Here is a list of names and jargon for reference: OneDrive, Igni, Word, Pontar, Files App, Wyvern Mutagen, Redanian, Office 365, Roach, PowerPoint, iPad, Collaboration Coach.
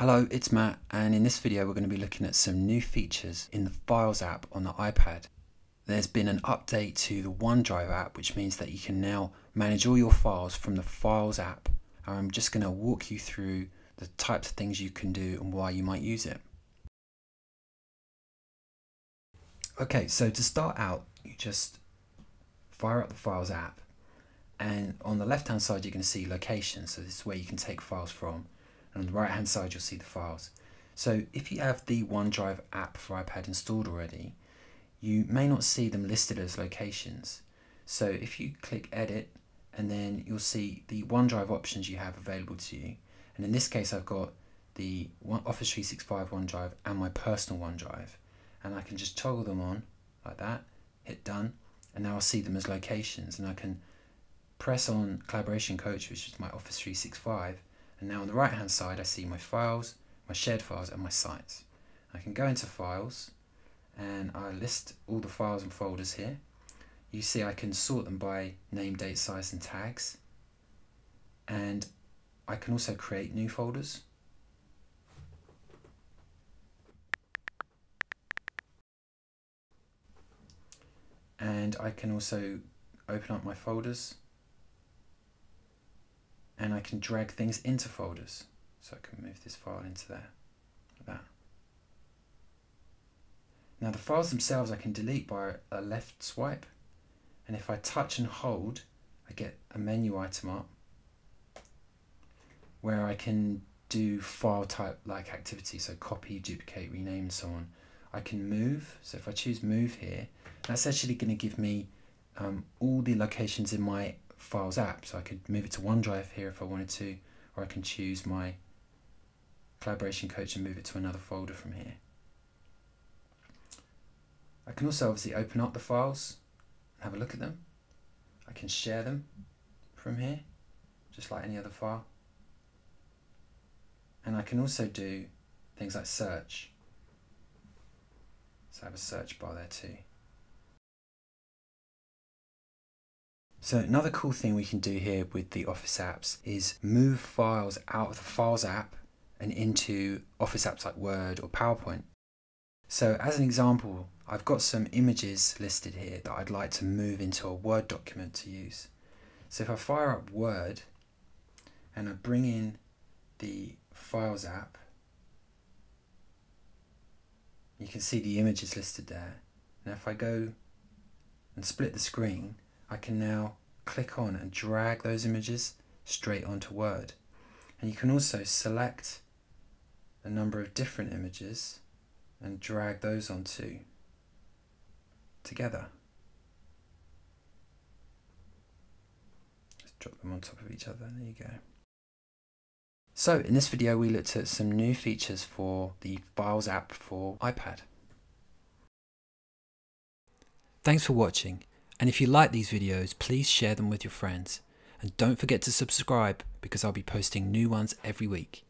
Hello, it's Matt, and in this video we're going to be looking at some new features in the Files app on the iPad. There's been an update to the OneDrive app, which means that you can now manage all your files from the Files app. I'm just going to walk you through the types of things you can do and why you might use it. Okay, so to start out, you just fire up the Files app, and on the left hand side you're going to see location, so this is where you can take files from. And on the right hand side you'll see the files. So if you have the OneDrive app for iPad installed already, you may not see them listed as locations. So if you click edit, and then you'll see the OneDrive options you have available to you. And in this case I've got the Office 365 OneDrive and my personal OneDrive. And I can just toggle them on like that, hit done, and now I'll see them as locations. And I can press on Collaboration Coach, which is my Office 365, and now on the right hand side I see my files, my shared files and my sites. I can go into files and I list all the files and folders here. You see I can sort them by name, date, size and tags, and I can also create new folders. And I can also open up my folders, and I can drag things into folders. So I can move this file into there, like that. Now the files themselves I can delete by a left swipe, and if I touch and hold, I get a menu item up where I can do file type like activity, so copy, duplicate, rename and so on. I can move, so if I choose move here, that's actually going to give me all the locations in my Files app, so I could move it to OneDrive here if I wanted to, or I can choose my Collaboration Coach and move it to another folder from here. I can also obviously open up the files and have a look at them. I can share them from here, just like any other file. And I can also do things like search. So I have a search bar there too. So another cool thing we can do here with the Office apps is move files out of the Files app and into Office apps like Word or PowerPoint. So as an example, I've got some images listed here that I'd like to move into a Word document to use. So if I fire up Word and I bring in the Files app, you can see the images listed there. Now if I go and split the screen, I can now click on and drag those images straight onto Word. And you can also select a number of different images and drag those onto together. Just drop them on top of each other, there you go. So in this video we looked at some new features for the Files app for iPad. Thanks for watching. And if you like these videos, please share them with your friends. And don't forget to subscribe because I'll be posting new ones every week.